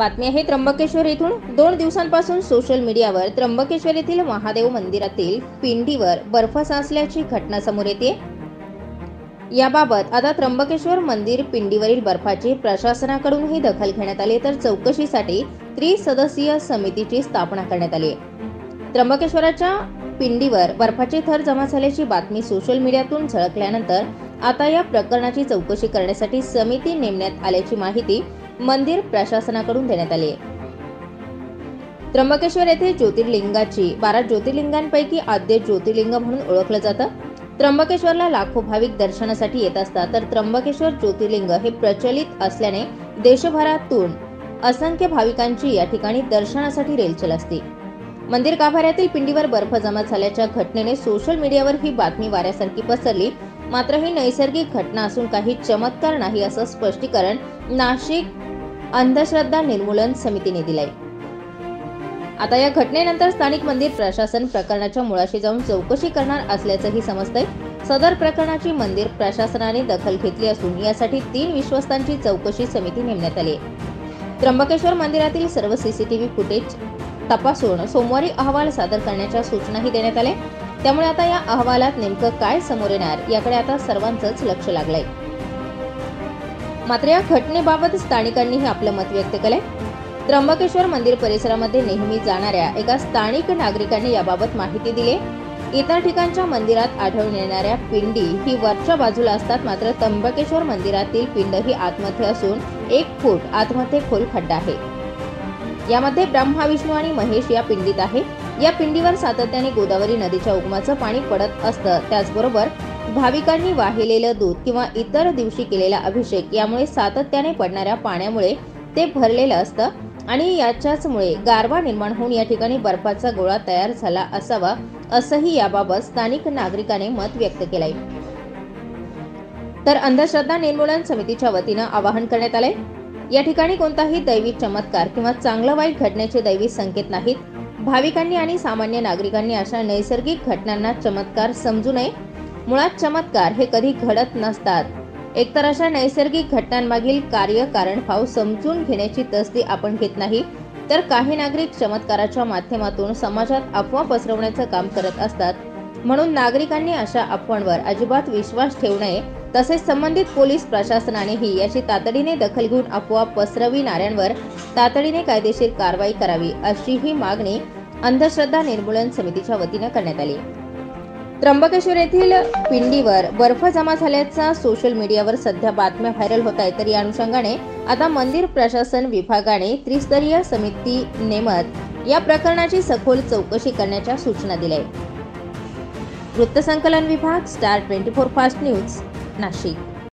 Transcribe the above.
बातमी आहे त्र्यंबकेश्वर येथून। 2 दिवसांपासून सोशल मीडियावर त्र्यंबकेश्वर येथील महादेव मंदिरातील पिंडीवर बर्फ साचल्याची घटना समोर येते। याबाबत आता त्र्यंबकेश्वर मंदिर पिंडीवरील बर्फाची प्रशासनाकडूनही दखल घेण्यात आली, तर चौकशीसाठी 3 सदस्यीय समितीची स्थापना करण्यात आली। त्र्यंबकेश्वराच्या पिंडीवर बर्फाचे थर जमा झाल्याची बातमी सोशल मीडियातून झळकल्यानंतर आता या प्रकरणाची चौकशी करण्यासाठी समिती नेमण्यात आल्याची माहिती मंदिर प्रशासनाकडून देण्यात आले। त्र्यंबकेश्वर येथे ज्योतिर्लिंगाची 12 ज्योतिर्लिंगांपैकी आद्य ज्योतिर्लिंग म्हणून ओळखलं जातं। त्र्यंबकेश्वरला लाखो भाविक दर्शनासाठी येत असतात, तर त्र्यंबकेश्वर ज्योतिर्लिंग हे प्रचलित असल्याने देशभरातून असंख्य भाविकांची या ठिकाणी दर्शनासाठी रेलचेल असते। मंदिर गाभाऱ्यातील पिंडीवर बर्फ जमा झाल्याच्या घटनेने सोशल मीडियावर ही बातमी वाऱ्यासारखी पसरली। मात्र ही नैसर्गिक घटना असून काही चमत्कार नाही, असं स्पष्टीकरण नाशिक अंधश्रद्धा निर्मूलन समितीने दिलाय। आता या घटनेनंतर स्थानिक मंदिर प्रशासन प्रकरणाच्या मुळाशी जाऊन चौकशी करणार असल्याचंही समजतंय। सदर प्रकरणाची मंदिर प्रशासनाने दखल घेतली असून यासाठी 3 विश्वस्तांची चौकशी समिती नेमण्यात आली। त्र्यंबकेश्वर मंदिरातील सर्व CCTV फुटेज तपासून सोमवारी अहवाल सादर करण्याच्या सूचनाही देण्यात आल्या। त्यामुळे आता या अहवालात नेमकं काय समोर येणार याकडे आता सर्वांचंच लक्ष लागलंय। मात्र या घटनेबाबत स्थानिकांनीही आपलं मत व्यक्त केलंय। त्र्यंबकेश्वर मंदिर परिसरामध्ये नेहमी जाणाऱ्या एका स्थानिक नागरिकांनी याबाबत माहिती दिली। इतर ठिकाणच्या मंदिरात आढळून येणाऱ्या पिंडी ही वरच्या बाजूला असतात, मात्र त्र्यंबकेश्वर मंदिरातील पिंड ही आतमध्ये असून 1 फूट आतमध्ये खोल खड्डा आहे। यामध्ये ब्रह्मा, विष्णू आणि महेश या पिंडीत आहे। या पिंडीवर सातत्याने गोदावरी नदीच्या उगमाचं पाणी पडत असतं। त्याचबरोबर भाविकांनी वाहिलेलं दूध किंवा इतर दिवशी केलेला अभिषेक यामुळे सातत्याने पडणाऱ्या पाण्यामुळे ते भरलेलं असतं आणि याच्याचमुळे गारवा निर्माण होऊन या ठिकाणी बर्फाचा गोळा तयार झाला असावा, असंही याबाबत स्थानिक नागरिकाने मत व्यक्त केलंय। तर अंधश्रद्धा निर्मूलन समितीच्या वतीनं आवाहन करण्यात आलंय, या ठिकाणी कोणताही दैवी चमत्कार किंवा चांगलं वाईट घडण्याचे दैवी संकेत नाहीत। भाविकांनी आणि सामान्य नागरिकांनी अशा नैसर्गिक घटनांना चमत्कार समजू नये। मुळात चमत्कार हे कधी घडत नसतात, एकतर अशा नैसर्गिक घटनांमागील कार्य कारणभाव समजून घेण्याची तसदी आपण घेत नाही, तर काही नागरिक चमत्काराच्या माध्यमातून समाजात अफवा पसरवण्याचं काम करत असतात। म्हणून नागरिकांनी अशा अफवांवर अजिबात विश्वास ठेवू नये। तसेच संबंधित पोलीस प्रशासनानेही याची तातडीने दखल घेऊन अफवा पसरविणाऱ्यांवर तातडीने कायदेशीर कारवाई करावी, अशी ही मागणी अंधश्रद्धा निर्मूलन समितीच्या वतीनं करण्यात आली। त्र्यंबकेश्वर येथील पिंडीवर बर्फ जमा झाल्याचा सोशल मीडियावर सध्या बातम्या व्हायरल होत आहेत, तर या अनुषंगाने आता मंदिर प्रशासन विभागाने 3 स्तरीय समिती नेमत या प्रकरणाची सखोल चौकशी करण्याच्या सूचना दिल्या आहेत। वृत्तसंकलन विभाग, Star 24 Fast News, नाशिक।